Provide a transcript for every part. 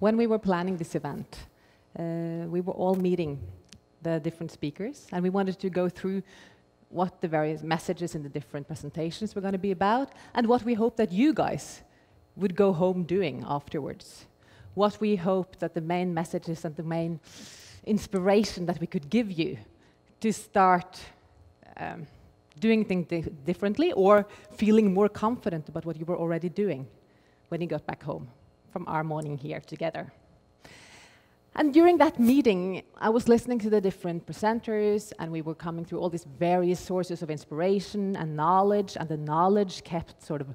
When we were planning this event, we were all meeting the different speakers, and we wanted to go through what the various messages in the different presentations were going to be about, and what we hope that you guys would go home doing afterwards. What we hope that the main messages and the main inspiration that we could give you to start doing things differently or feeling more confident about what you were already doing when you got back home from our morning here together. And during that meeting, I was listening to the different presenters, and we were coming through all these various sources of inspiration and the knowledge kept sort of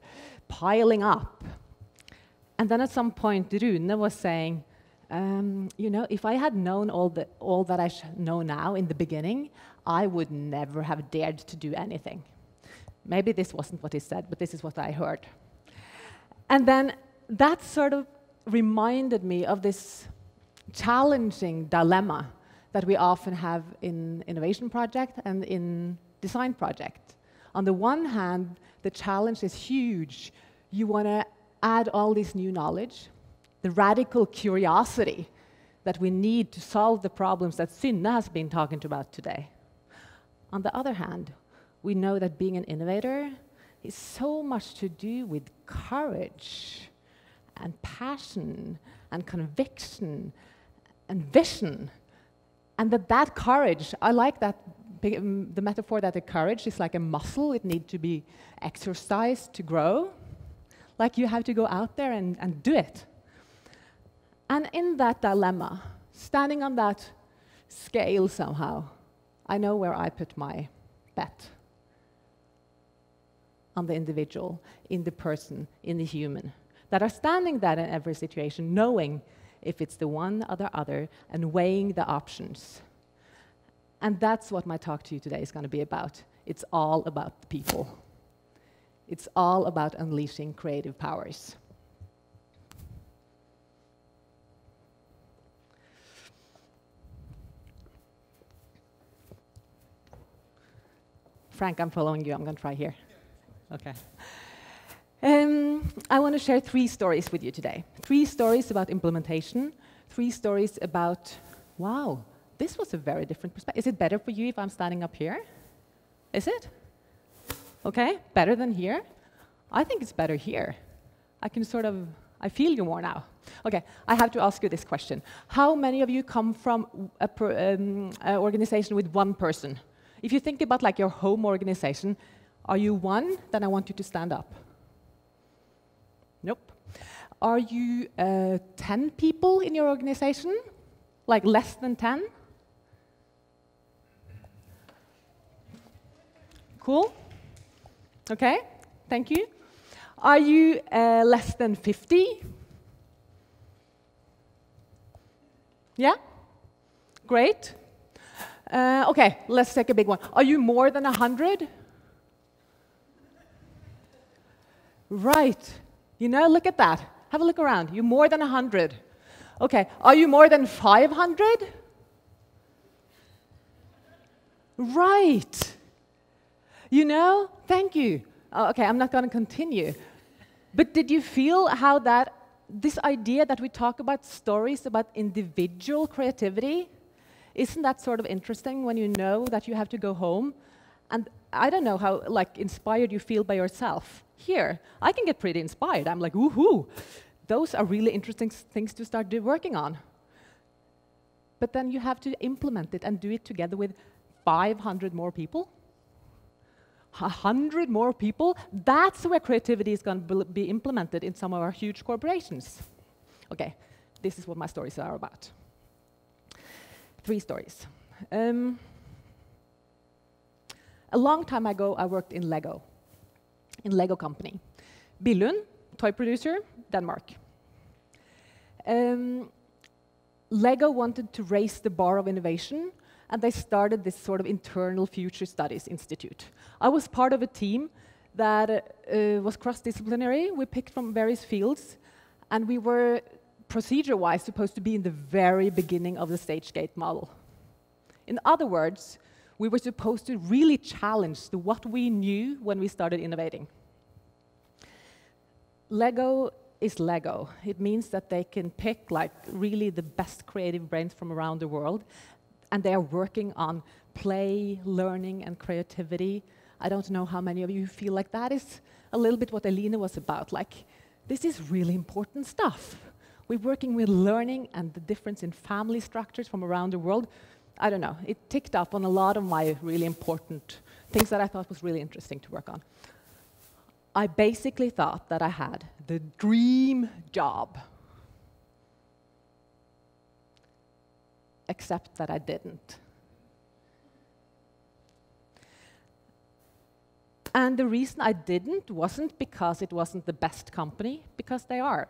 piling up. And then at some point, Rune was saying, you know, if I had known all that I know now in the beginning, I would never have dared to do anything. Maybe this wasn't what he said, but this is what I heard. And then that sort of reminded me of this challenging dilemma that we often have in innovation project and in design project. On the one hand, the challenge is huge. You want to add all this new knowledge, the radical curiosity that we need to solve the problems that Synne has been talking about today. On the other hand, we know that being an innovator is so much to do with courage and passion and conviction and vision, and that courage, I like that, the metaphor that the courage is like a muscle, it needs to be exercised to grow, like you have to go out there and do it. And in that dilemma, standing on that scale somehow, I know where I put my bet. On the individual, in the person, in the human, that are standing there in every situation, knowing if it's the one or the other, and weighing the options. And that's what my talk to you today is going to be about. It's all about the people. It's all about unleashing creative powers. Frank, I'm following you. I'm going to try here. Okay. I want to share three stories with you today. Three stories about implementation. Three stories about, wow, this was a very different perspective. Is it better for you if I'm standing up here? Is it? Okay, better than here? I think it's better here. I can sort of, I feel you more now. Okay, I have to ask you this question. How many of you come from an organization with one person? If you think about like your home organization, are you one? Then I want you to stand up. Nope. Are you 10 people in your organization? Like less than 10? Cool. Okay, thank you. Are you less than 50? Yeah? Great. Okay, let's take a big one. Are you more than 100? Right. You know, look at that. Have a look around. You're more than 100. Okay. Are you more than 500? Right. You know, thank you. Okay, I'm not going to continue. But did you feel how that, this idea that we talk about stories about individual creativity, isn't that sort of interesting when you know that you have to go home? And I don't know how like inspired you feel by yourself. Here, I can get pretty inspired. I'm like, woohoo! Those are really interesting things to start working on. But then you have to implement it and do it together with 500 more people, 100 more people. That's where creativity is going to be implemented in some of our huge corporations. Okay, this is what my stories are about. Three stories. A long time ago, I worked in Lego company. Billund, toy producer, Denmark. Lego wanted to raise the bar of innovation, and they started this sort of internal future studies institute. I was part of a team that was cross-disciplinary. We picked from various fields, and we were procedure-wise supposed to be in the very beginning of the stage gate model. In other words, we were supposed to really challenge what we knew when we started innovating. Lego is Lego. It means that they can pick like really the best creative brains from around the world, and they are working on play, learning, and creativity. I don't know how many of you feel like that is a little bit what Elina was about. Like, this is really important stuff. We're working with learning and the difference in family structures from around the world. I don't know. It ticked up on a lot of my really important things that I thought was really interesting to work on. I basically thought that I had the dream job, except that I didn't. And the reason I didn't wasn't because it wasn't the best company, because they are.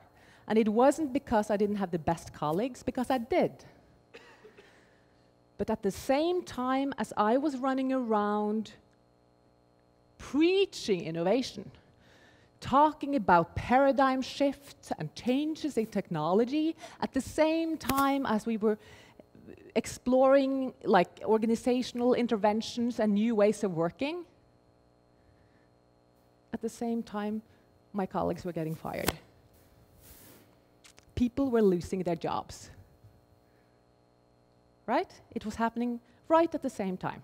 And it wasn't because I didn't have the best colleagues, because I did. But at the same time as I was running around preaching innovation, talking about paradigm shifts and changes in technology, at the same time as we were exploring like organizational interventions and new ways of working, at the same time, my colleagues were getting fired. People were losing their jobs. Right? It was happening right at the same time.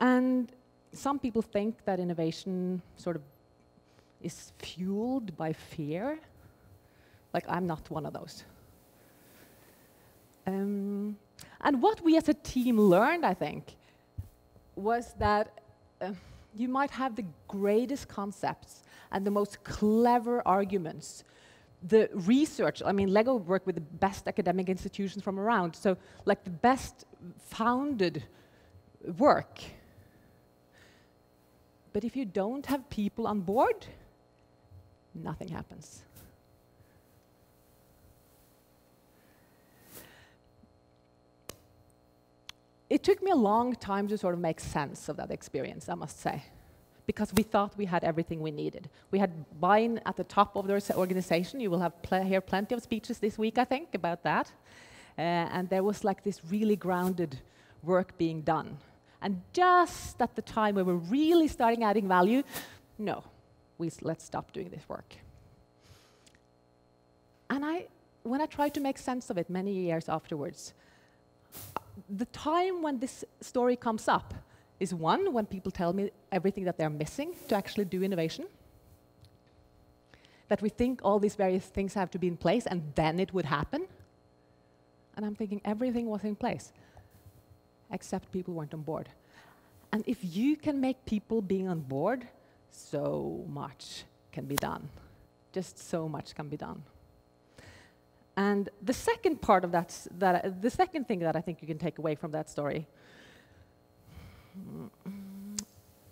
And some people think that innovation sort of is fueled by fear. Like, I'm not one of those. And what we as a team learned, I think, was that you might have the greatest concepts and the most clever arguments. The research, I mean, Lego worked with the best academic institutions from around, so like the best founded work. But if you don't have people on board, nothing happens. It took me a long time to sort of make sense of that experience, I must say. Because we thought we had everything we needed. We had buy-in at the top of the organization. You will have hear plenty of speeches this week, I think, about that. And there was like this really grounded work being done. And just at the time we were really starting adding value, no, let's stop doing this work. And when I tried to make sense of it many years afterwards, the time when this story comes up is one, when people tell me everything that they're missing to actually do innovation. That we think all these various things have to be in place and then it would happen. And I'm thinking everything was in place, except people weren't on board. And if you can make people being on board, so much can be done. Just so much can be done. And the second part of the second thing that I think you can take away from that story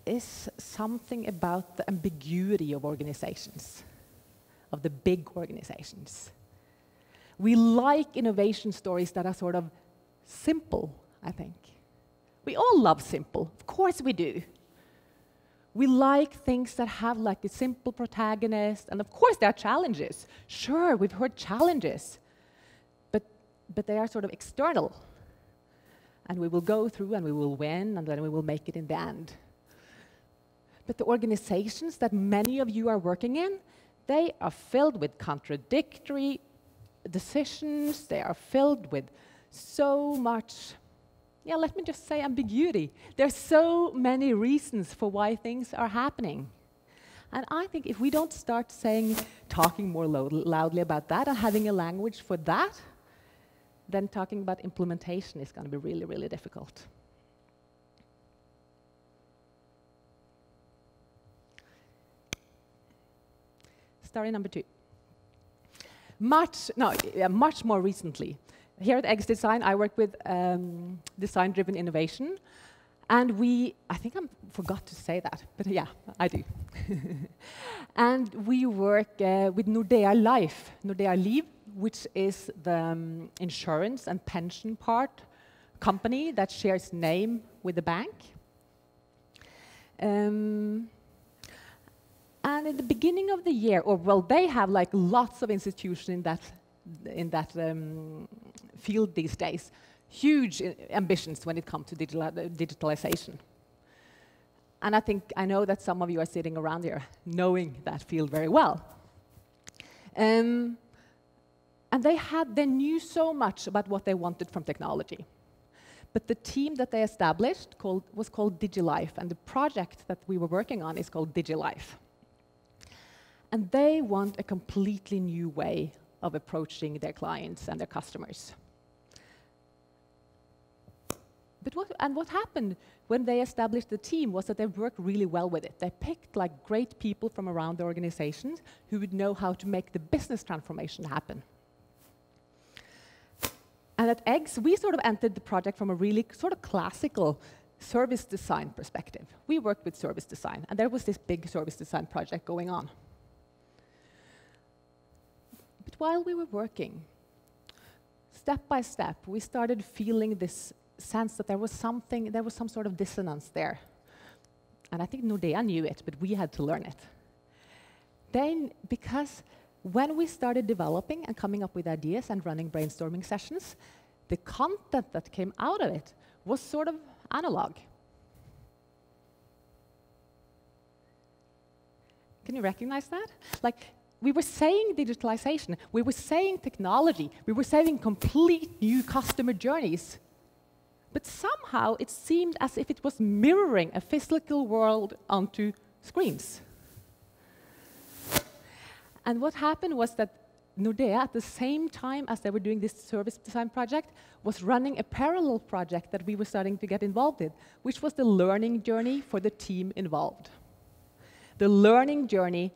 is something about the ambiguity of organizations, of the big organizations. We like innovation stories that are sort of simple, I think. We all love simple, of course we do. We like things that have like a simple protagonist, and of course there are challenges. Sure, we've heard challenges, but they are sort of external. And we will go through and we will win, and then we will make it in the end. But the organizations that many of you are working in, they are filled with contradictory decisions. They are filled with so much, yeah, let me just say ambiguity. There's so many reasons for why things are happening. And I think if we don't start talking more loudly about that and having a language for that, then talking about implementation is going to be really, really difficult. Story number two. Much more recently, here at Eggs Design, I work with design-driven innovation. And I think I forgot to say that, but yeah, I do. And we work with Nordea Life, Nordea Liv, which is the insurance and pension part company that shares name with the bank. And in the beginning of the year, or well, they have like lots of institutions in that field these days. Huge ambitions when it comes to digitalization. And I know that some of you are sitting around here knowing that field very well. And they knew so much about what they wanted from technology. But the team that they established was called DigiLife, and the project that we were working on is called DigiLife. And they want a completely new way of approaching their clients and their customers. But what happened when they established the team was that they worked really well with it. They picked like great people from around the organization who would know how to make the business transformation happen. And at Eggs, we sort of entered the project from a really sort of classical service design perspective. We worked with service design, and there was this big service design project going on. But while we were working, step by step, we started feeling this sense that there was some sort of dissonance there. And I think Nordea knew it, but we had to learn it. Then, because when we started developing and coming up with ideas and running brainstorming sessions, the content that came out of it was sort of analog. Can you recognize that? Like, we were saying digitalization, we were saying technology, we were saying complete new customer journeys. But somehow it seemed as if it was mirroring a physical world onto screens. And what happened was that Nordea, at the same time as they were doing this service design project, was running a parallel project that we were starting to get involved in, which was the learning journey for the team involved. The learning journey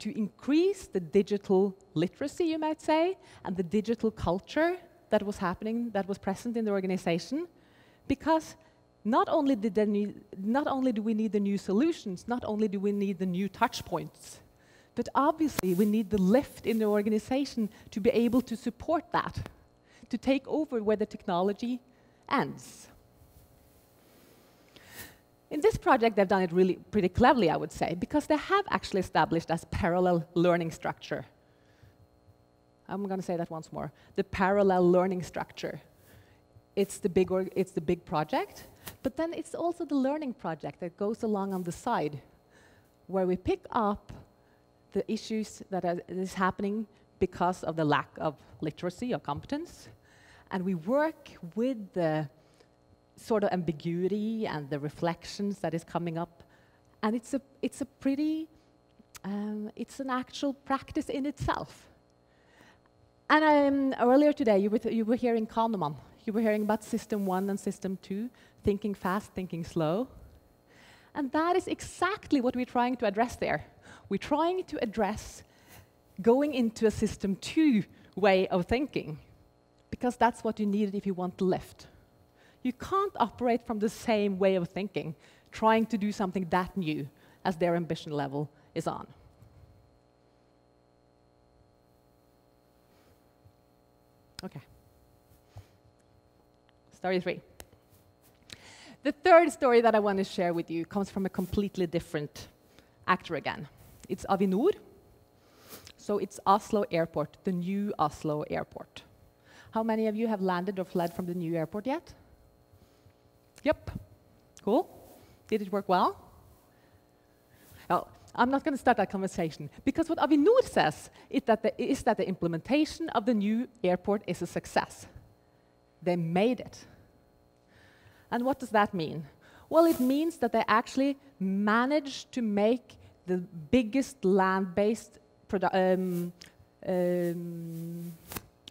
to increase the digital literacy, you might say, and the digital culture that was happening, that was present in the organization, because not only do we need the new solutions, not only do we need the new touch points, but obviously we need the lift in the organization to be able to support that, to take over where the technology ends. In this project, they've done it really pretty cleverly, I would say, because they have actually established as parallel learning structure. I'm going to say that once more. The parallel learning structure. It's the big project, but then it's also the learning project that goes along on the side, where we pick up the issues that is happening because of the lack of literacy or competence, and we work with the sort of ambiguity and the reflections that is coming up, and it's an actual practice in itself. And earlier today, you were hearing Kahneman. You were hearing about System 1 and System 2, thinking fast, thinking slow. And that is exactly what we're trying to address there. We're trying to address going into a System 2 way of thinking, because that's what you need if you want to lift. You can't operate from the same way of thinking, trying to do something that new as their ambition level is on. Okay. Story three. The third story that I want to share with you comes from a completely different actor again. It's Avinor. So it's Oslo Airport, the new Oslo Airport. How many of you have landed or fled from the new airport yet? Yep. Cool. Did it work well? Oh. I'm not going to start that conversation, because what Avinor says is that the implementation of the new airport is a success. They made it. And what does that mean? Well, it means that they actually managed to make the biggest land-based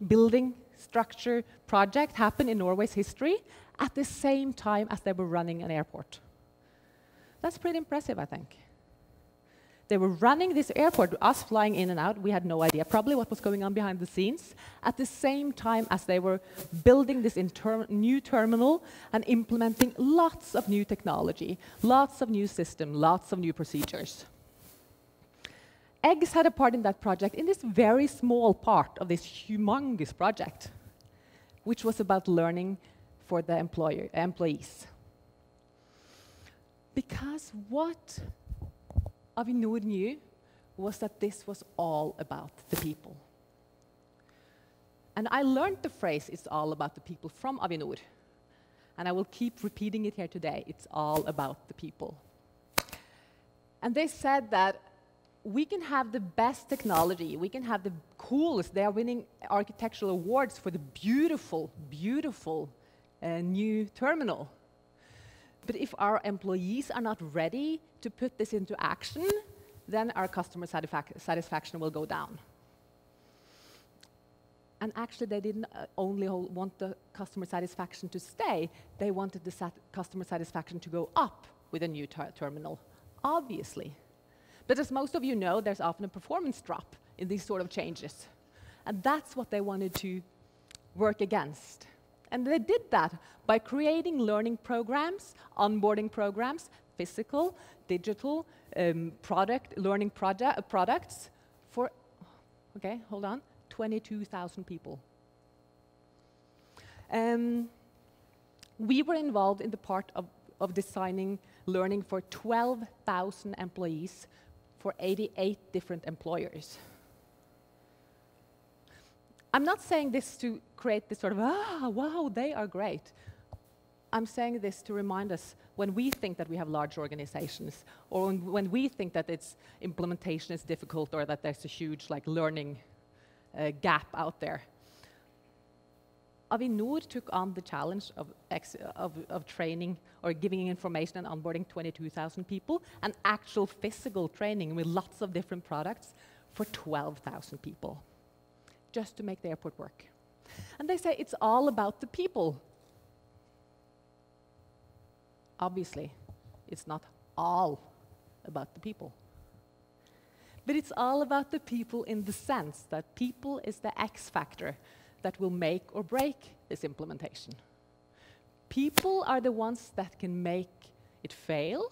building structure project happen in Norway's history at the same time as they were running an airport. That's pretty impressive, I think. They were running this airport, us flying in and out. We had no idea probably what was going on behind the scenes, at the same time as they were building this new terminal and implementing lots of new technology, lots of new systems, lots of new procedures. Eggs had a part in that project, in this very small part of this humongous project, which was about learning for the employees. Because what Avinor knew was that this was all about the people. And I learned the phrase, it's all about the people, from Avinor. And I will keep repeating it here today, it's all about the people. And they said that we can have the best technology, we can have the coolest, they are winning architectural awards for the beautiful, beautiful new terminal. But if our employees are not ready to put this into action, then our customer satisfaction will go down. And actually, they didn't only want the customer satisfaction to stay, they wanted the customer satisfaction to go up with a new terminal, obviously. But as most of you know, there's often a performance drop in these sort of changes. And that's what they wanted to work against. And they did that by creating learning programs, onboarding programs, physical, digital, products for, okay, hold on, 22,000 people. We were involved in the part of designing learning for 12,000 employees for 88 different employers. I'm not saying this to create this sort of, ah, wow, they are great. I'm saying this to remind us when we think that we have large organizations, or when we think that its implementation is difficult, or that there's a huge like learning gap out there. Avinor took on the challenge of training or giving information and onboarding 22,000 people, and actual physical training with lots of different products for 12,000 people, just to make the airport work. And they say it's all about the people. Obviously, it's not all about the people. But it's all about the people in the sense that people is the X factor that will make or break this implementation. People are the ones that can make it fail,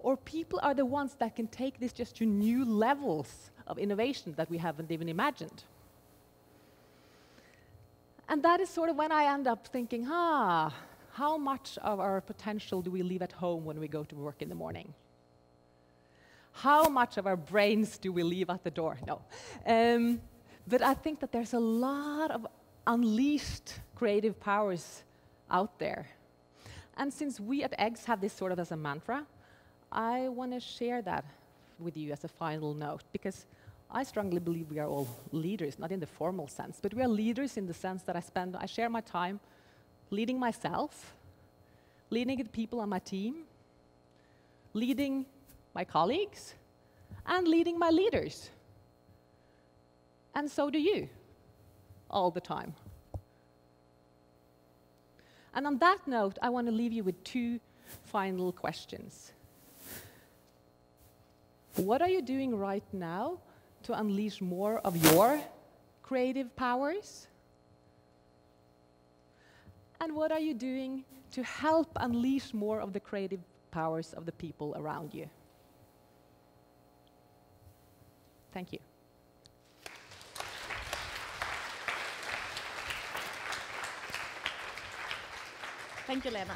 or people are the ones that can take this just to new levels of innovation that we haven't even imagined. And that is sort of when I end up thinking, ah, how much of our potential do we leave at home when we go to work in the morning? How much of our brains do we leave at the door? No. But I think that there's a lot of unleashed creative powers out there. And since we at Eggs have this sort of as a mantra, I want to share that with you as a final note, because I strongly believe we are all leaders, not in the formal sense, but we are leaders in the sense that I share my time leading myself, leading the people on my team, leading my colleagues, and leading my leaders. And so do you, all the time. And on that note, I want to leave you with two final questions. What are you doing right now to unleash more of your creative powers? And what are you doing to help unleash more of the creative powers of the people around you? Thank you. Thank you, Lena.